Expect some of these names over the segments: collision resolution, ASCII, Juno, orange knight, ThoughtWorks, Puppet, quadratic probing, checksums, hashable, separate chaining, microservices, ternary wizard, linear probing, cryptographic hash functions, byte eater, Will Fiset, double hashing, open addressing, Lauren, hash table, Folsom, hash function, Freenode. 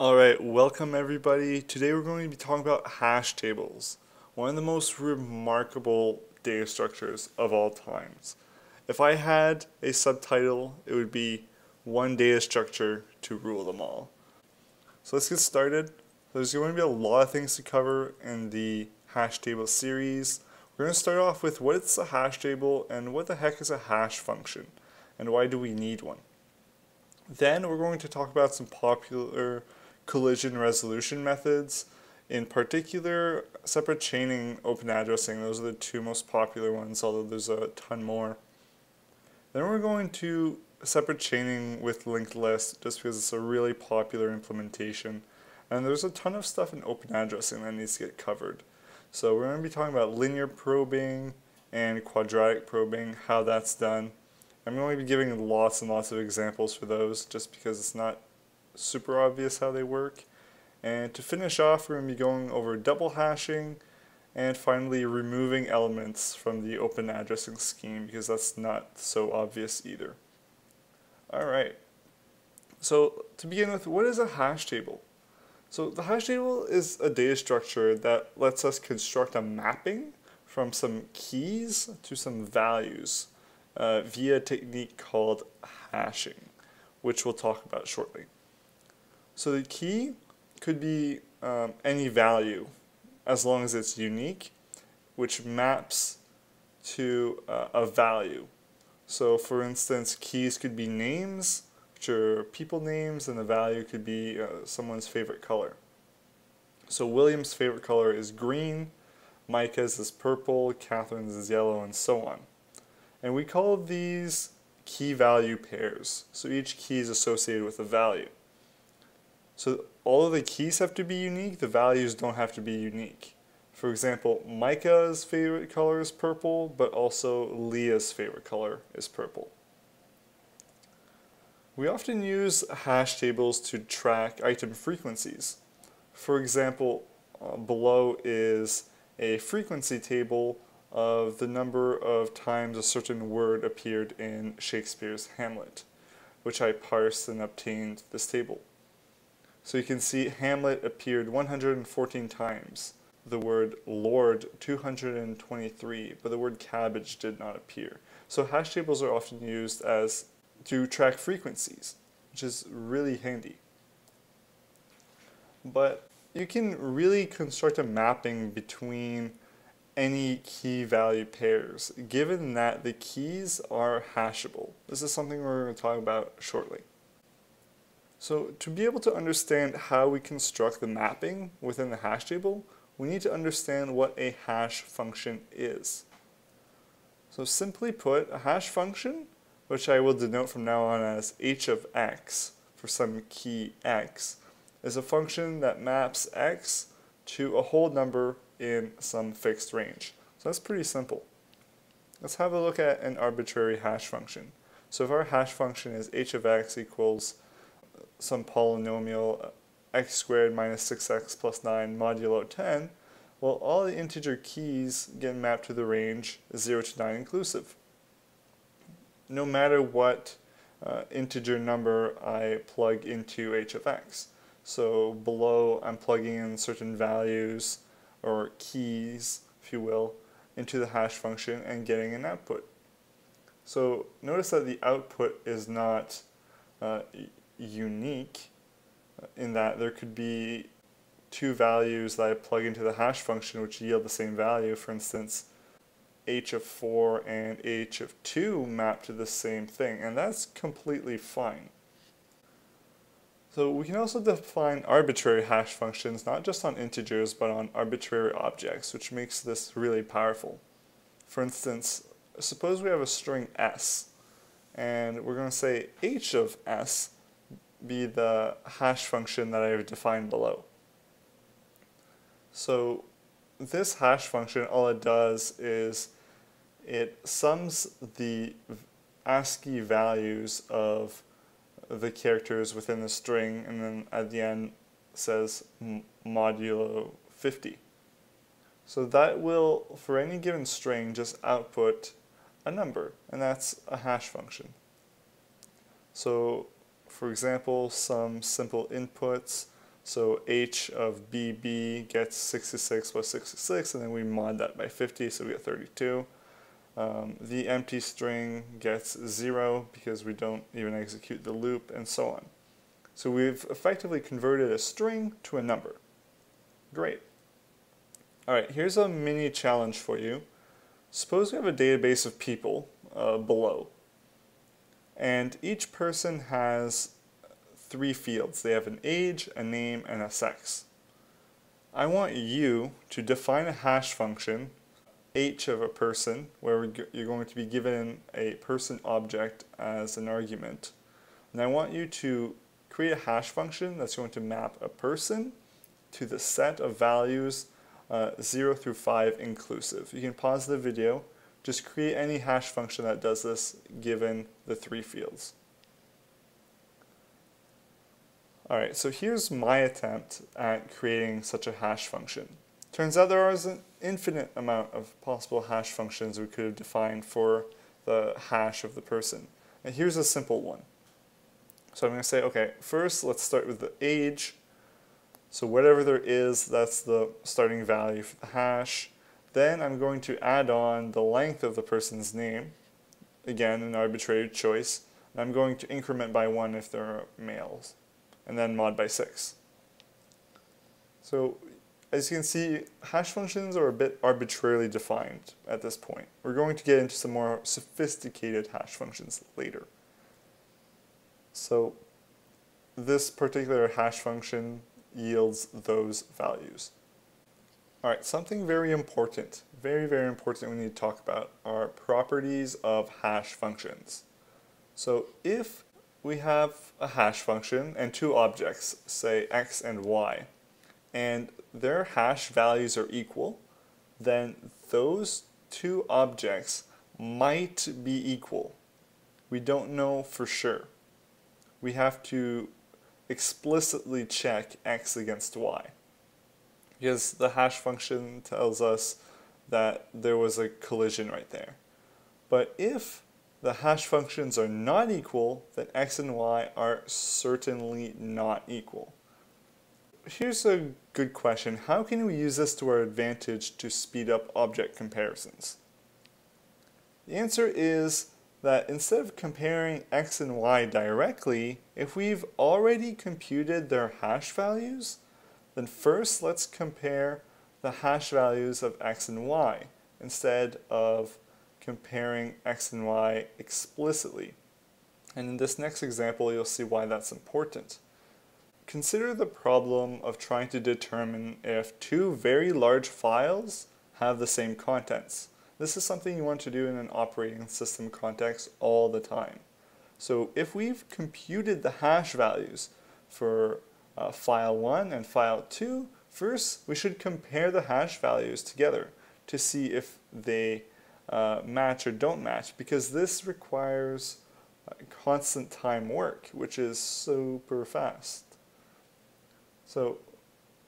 Alright, welcome everybody. Today we're going to be talking about hash tables, one of the most remarkable data structures of all times. If I had a subtitle, it would be one data structure to rule them all. So let's get started. There's going to be a lot of things to cover in the hash table series. We're going to start off with what is a hash table and what the heck is a hash function and why do we need one. Then we're going to talk about some popular collision resolution methods, in particular separate chaining, open addressing. Those are the two most popular ones, although there's a ton more. Then we're going to separate chaining with linked lists just because it's a really popular implementation. And there's a ton of stuff in open addressing that needs to get covered. So we're going to be talking about linear probing and quadratic probing, how that's done. I'm going to be giving lots and lots of examples for those just because it's not super obvious how they work. And to finish off, we're going to be going over double hashing and finally removing elements from the open addressing scheme because that's not so obvious either. Alright, so to begin with, what is a hash table? So the hash table is a data structure that lets us construct a mapping from some keys to some values via a technique called hashing, which we'll talk about shortly. So the key could be any value as long as it's unique, which maps to a value. So for instance, keys could be names, which are people names, and the value could be someone's favorite color. So William's favorite color is green, Micah's is purple, Catherine's is yellow, and so on. And we call these key value pairs. So each key is associated with a value. So all of the keys have to be unique, the values don't have to be unique. For example, Micah's favorite color is purple, but also Leah's favorite color is purple. We often use hash tables to track item frequencies. For example, below is a frequency table of the number of times a certain word appeared in Shakespeare's Hamlet, which I parsed and obtained this table. So you can see Hamlet appeared 114 times, the word lord 223, but the word cabbage did not appear. So hash tables are often used as to track frequencies, which is really handy. But you can really construct a mapping between any key value pairs, given that the keys are hashable. This is something we're going to talk about shortly. So to be able to understand how we construct the mapping within the hash table, we need to understand what a hash function is. So simply put, a hash function, which I will denote from now on as h of x for some key x, is a function that maps x to a whole number in some fixed range. So that's pretty simple. Let's have a look at an arbitrary hash function. So if our hash function is h of x equals some polynomial x squared minus 6x plus 9 modulo 10, well, all the integer keys get mapped to the range 0 to 9 inclusive. No matter what integer number I plug into h of x. So below I'm plugging in certain values or keys, if you will, into the hash function and getting an output. So notice that the output is not unique in that there could be two values that I plug into the hash function which yield the same value. For instance, h of 4 and h of 2 map to the same thing, and that's completely fine. So we can also define arbitrary hash functions, not just on integers, but on arbitrary objects, which makes this really powerful. For instance, suppose we have a string s, and we're going to say h of s be the hash function that I have defined below. So this hash function, all it does is it sums the ASCII values of the characters within the string, and then at the end says modulo 50. So that will, for any given string, just output a number, and that's a hash function. So for example, some simple inputs So h of bb gets 66 plus 66, and then we mod that by 50, so we get 32. The empty string gets 0 because we don't even execute the loop, and so on. So we've effectively converted a string to a number. Great. Alright, here's a mini challenge for you. Suppose we have a database of people below, and each person has 3 fields. They have an age, a name, and a sex. I want you to define a hash function, h of a person, where you're going to be given a person object as an argument. And I want you to create a hash function that's going to map a person to the set of values 0 through 5 inclusive. You can pause the video. Just create any hash function that does this given the 3 fields. Alright, so here's my attempt at creating such a hash function. Turns out there is an infinite amount of possible hash functions we could have defined for the hash of the person. And here's a simple one. So I'm going to say, okay, first let's start with the age. So whatever there is, that's the starting value for the hash. Then I'm going to add on the length of the person's name. Again, an arbitrary choice. And I'm going to increment by 1 if there are males. And then mod by 6. So as you can see, hash functions are a bit arbitrarily defined at this point. We're going to get into some more sophisticated hash functions later. So this particular hash function yields those values. Alright, something very, very important we need to talk about are properties of hash functions. So if we have a hash function and 2 objects, say x and y, and their hash values are equal, then those 2 objects might be equal. We don't know for sure. We have to explicitly check x against y, because the hash function tells us that there was a collision right there. But if the hash functions are not equal, then x and y are certainly not equal. Here's a good question. How can we use this to our advantage to speed up object comparisons? The answer is that instead of comparing x and y directly, if we've already computed their hash values, then first let's compare the hash values of x and y instead of comparing x and y explicitly. And in this next example, you'll see why that's important. Consider the problem of trying to determine if 2 very large files have the same contents. This is something you want to do in an operating system context all the time. So if we've computed the hash values for file 1 and file 2, first we should compare the hash values together to see if they match or don't match, because this requires constant time work, which is super fast. So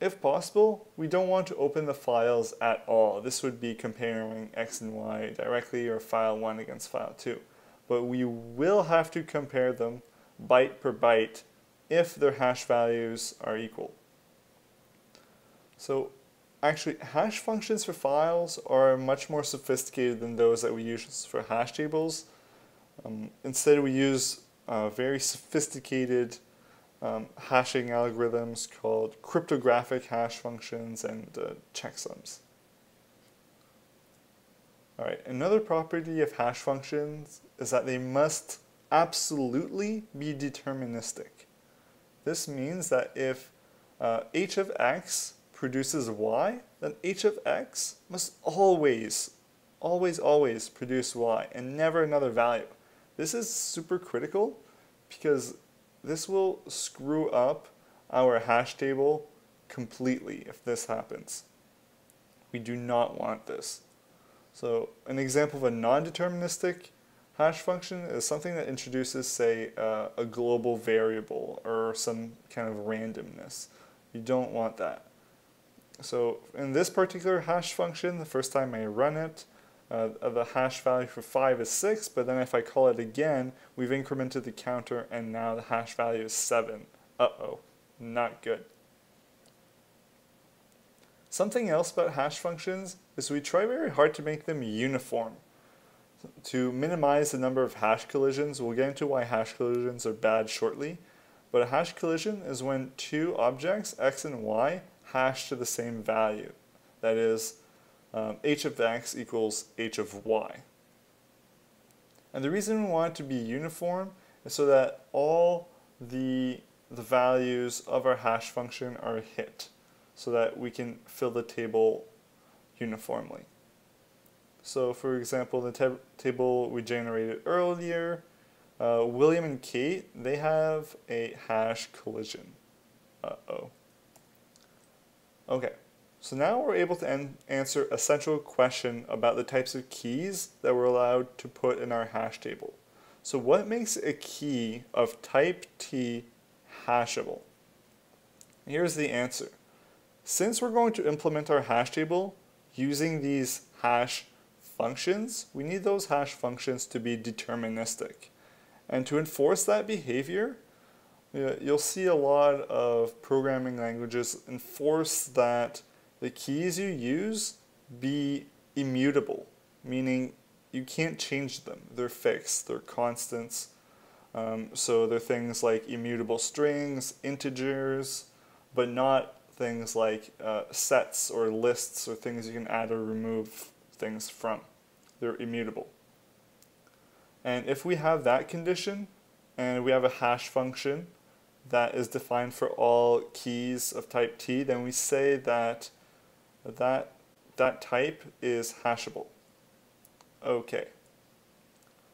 if possible, we don't want to open the files at all. This would be comparing x and y directly, or file 1 against file 2. But we will have to compare them byte per byte if their hash values are equal. So actually, hash functions for files are much more sophisticated than those that we use for hash tables. Instead, we use very sophisticated hashing algorithms called cryptographic hash functions and checksums. Alright, another property of hash functions is that they must absolutely be deterministic. This means that if h of x produces y, then h of x must always produce y and never another value. This is super critical because this will screw up our hash table completely if this happens. We do not want this. So an example of a non-deterministic hash function is something that introduces, say, a global variable or some kind of randomness. You don't want that. So in this particular hash function, the first time I run it, the hash value for 5 is 6, but then if I call it again, we've incremented the counter and now the hash value is 7. Uh-oh, not good. Something else about hash functions is we try very hard to make them uniform. To minimize the number of hash collisions, we'll get into why hash collisions are bad shortly, but a hash collision is when two objects, x and y, hash to the same value. That is, h of x equals h of y. And the reason we want it to be uniform is so that all the values of our hash function are hit, so that we can fill the table uniformly. So for example, the table we generated earlier, William and Kate, they have a hash collision. Okay, so now we're able to answer a central question about the types of keys that we're allowed to put in our hash table. So what makes a key of type T hashable? Here's the answer. Since we're going to implement our hash table using these hash functions, we need those hash functions to be deterministic. And to enforce that behavior, you'll see a lot of programming languages enforce that the keys you use be immutable, meaning you can't change them. They're fixed, they're constants. So they're things like immutable strings, integers, but not things like sets or lists or things you can add or remove things from. They're immutable. And if we have that condition, and we have a hash function that is defined for all keys of type T, then we say that that type is hashable. Okay.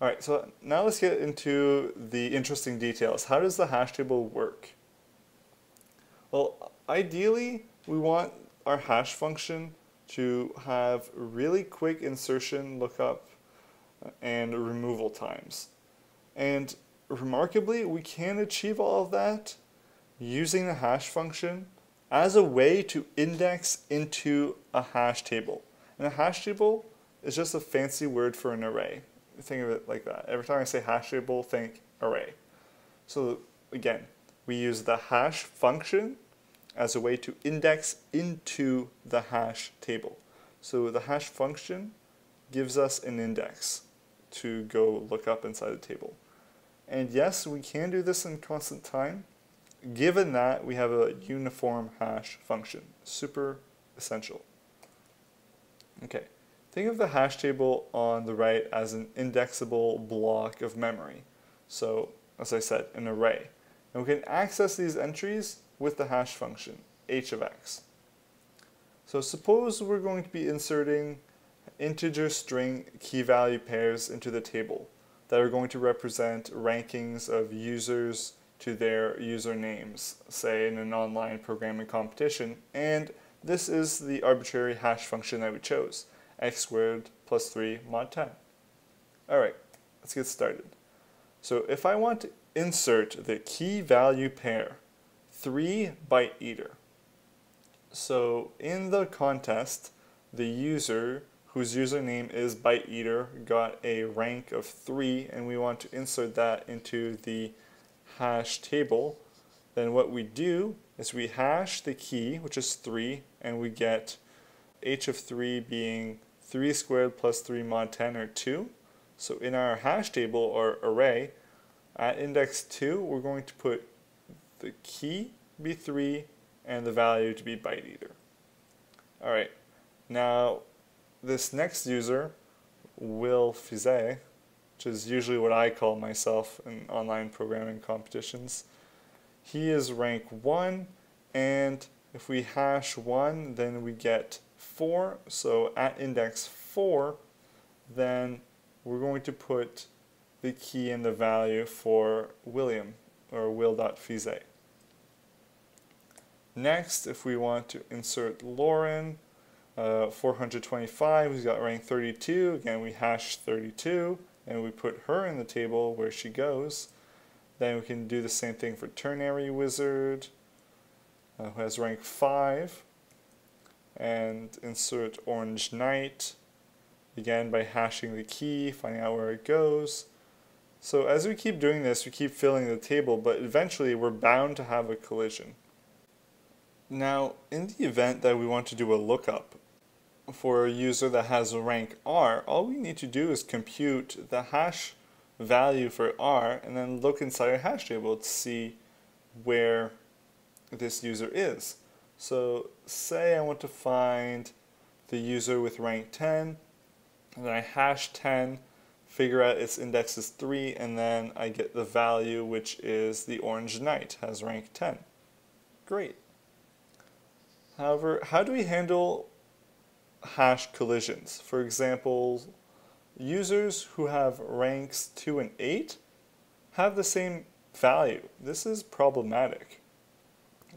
Alright, so now let's get into the interesting details. How does the hash table work? Well, ideally, we want our hash function to have really quick insertion, lookup, and removal times. And remarkably, we can achieve all of that using the hash function as a way to index into a hash table. And a hash table is just a fancy word for an array. Think of it like that. Every time I say hash table, think array. So again, we use the hash function as a way to index into the hash table. So the hash function gives us an index to go look up inside the table. And yes, we can do this in constant time, given that we have a uniform hash function. Super essential. Okay, think of the hash table on the right as an indexable block of memory. So, as I said, an array. And we can access these entries with the hash function, h of x. So suppose we're going to be inserting integer string key value pairs into the table that are going to represent rankings of users to their usernames, say in an online programming competition, and this is the arbitrary hash function that we chose, x squared plus 3 mod 10. Alright, let's get started. So if I want to insert the key value pair 3 byte eater. So in the contest, the user whose username is byte eater got a rank of 3, and we want to insert that into the hash table. Then what we do is we hash the key, which is 3, and we get h of 3 being 3 squared plus 3 mod 10, or 2. So in our hash table or array, at index 2, we're going to put the key be 3 and the value to be byte eater. Alright, now this next user, Will Fiset, which is usually what I call myself in online programming competitions, he is rank 1, and if we hash 1 then we get 4, so at index 4 then we're going to put the key and the value for William, or will.fiset. Next, if we want to insert Lauren, 425, who's got rank 32, again we hash 32 and we put her in the table where she goes. Then we can do the same thing for ternary wizard, who has rank 5, and insert orange knight, again by hashing the key, finding out where it goes. So as we keep doing this, we keep filling the table, but eventually we're bound to have a collision. Now, in the event that we want to do a lookup for a user that has a rank R, all we need to do is compute the hash value for R and then look inside our hash table to see where this user is. So say I want to find the user with rank 10, and then I hash 10, figure out its index is 3, and then I get the value, which is the orange knight, has rank 10. Great. However, how do we handle hash collisions? For example, users who have ranks 2 and 8 have the same value. This is problematic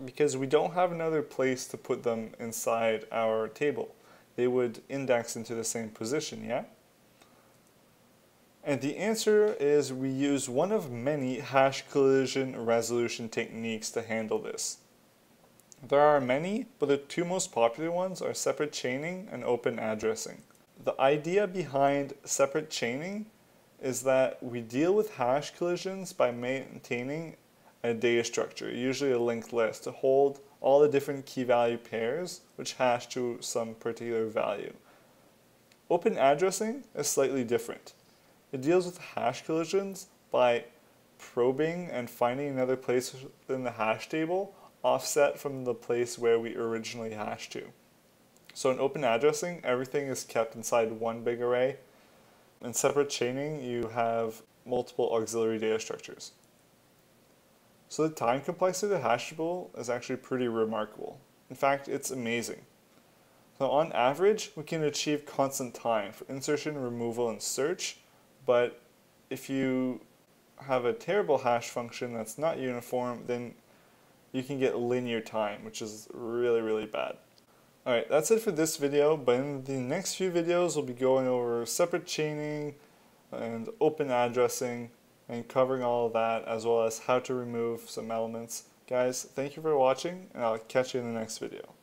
because we don't have another place to put them inside our table. They would index into the same position, yeah? And the answer is we use one of many hash collision resolution techniques to handle this. There are many, but the two most popular ones are separate chaining and open addressing. The idea behind separate chaining is that we deal with hash collisions by maintaining a data structure, usually a linked list, to hold all the different key value pairs which hash to some particular value. Open addressing is slightly different. It deals with hash collisions by probing and finding another place within the hash table offset from the place where we originally hashed to. So in open addressing, everything is kept inside one big array. In separate chaining, you have multiple auxiliary data structures. So the time complexity of the hashable is actually pretty remarkable. In fact, it's amazing. So on average, we can achieve constant time for insertion, removal, and search, but if you have a terrible hash function that's not uniform, then you can get linear time, which is really, really bad. Alright, that's it for this video, but in the next few videos we'll be going over separate chaining and open addressing and covering all of that, as well as how to remove some elements. Guys, thank you for watching, and I'll catch you in the next video.